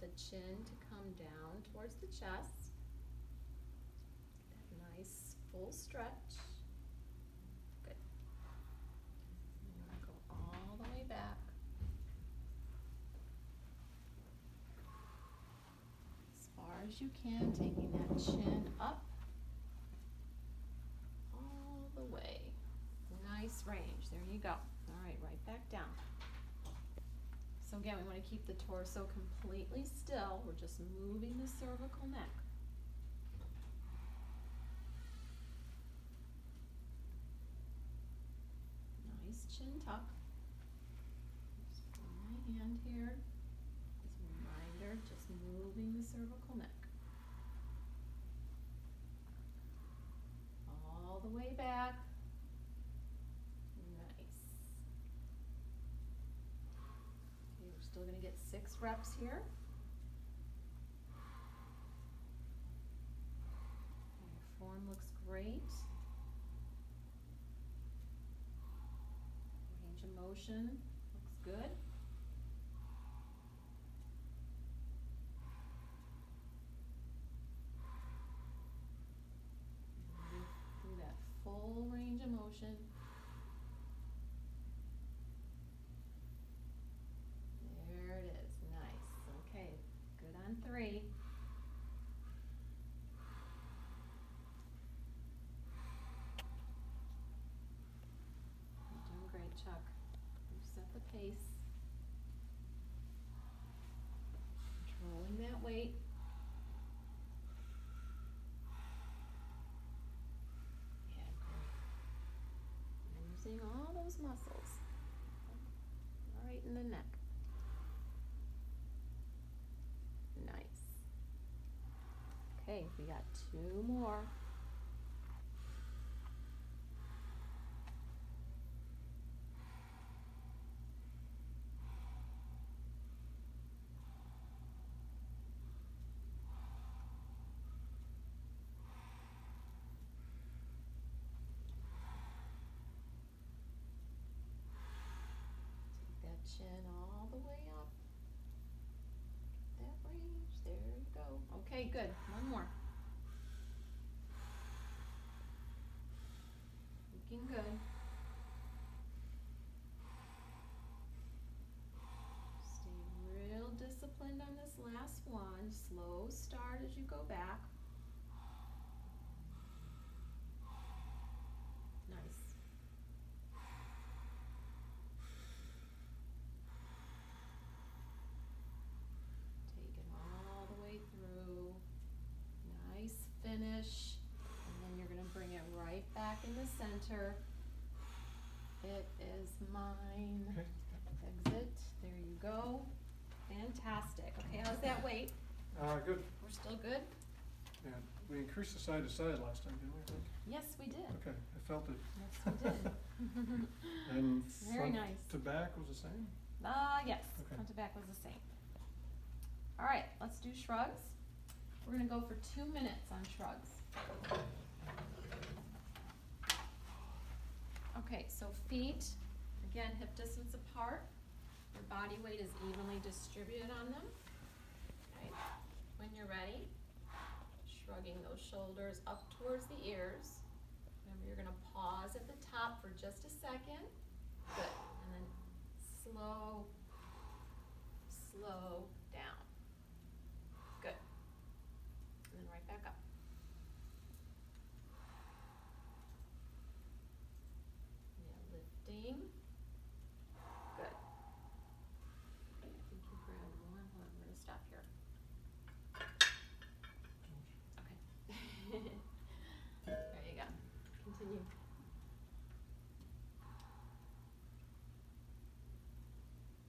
the chin to come down towards the chest. That nice full stretch. Good. And we're going to go all the way back. As far as you can, taking that chin up all the way. Nice range. There you go. All right, right back down. So again, we want to keep the torso completely still. We're just moving the cervical neck. Nice chin tuck. Just put my hand here. As a reminder, just moving the cervical neck. All the way back. We're still going to get 6 reps here. Your form looks great. Range of motion looks good. Through that full range of motion. Three. You're doing great, Chuck. You've set the pace. Controlling that weight. Yeah, great. Using all those muscles right in the neck. Nice. Okay, we got 2 more. Take that chin all the way up. That range, there you go. Okay, good. One more. Looking good. Stay real disciplined on this last one. Slow start as you go back. Nice. Finish, and then you're going to bring it right back in the center. It is mine. Exit. There you go. Fantastic. Okay, how's that weight? Good. We're still good? Yeah. We increased the side to side last time, didn't we? I think? Yes, we did. Okay, I felt it. Yes, we did. And very nice. To back was the same? Yes, okay. Front to back was the same. All right, let's do shrugs. We're going to go for 2 minutes on shrugs. Okay, so feet, again, hip distance apart. Your body weight is evenly distributed on them. Okay. When you're ready, shrugging those shoulders up towards the ears. Remember, you're going to pause at the top for just a second. Good. And then slow down. Good. And then right back up. Yeah, lifting. Good. I think you grabbed one. Hold on, we're going to stop here. Okay. There you go. Continue.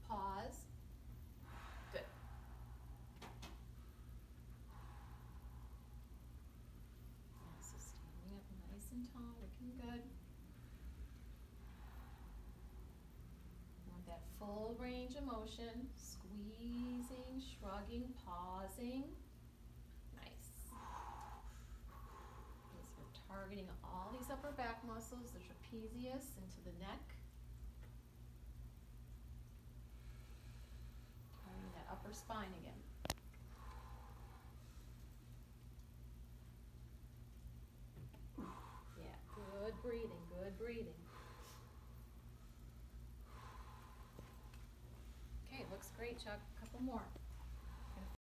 Pause. And tall, looking good. You want that full range of motion, squeezing, shrugging, pausing. Nice. Because we're targeting all these upper back muscles, the trapezius into the neck. Targeting that upper spine again. Good breathing. Okay, looks great, Chuck. A couple more.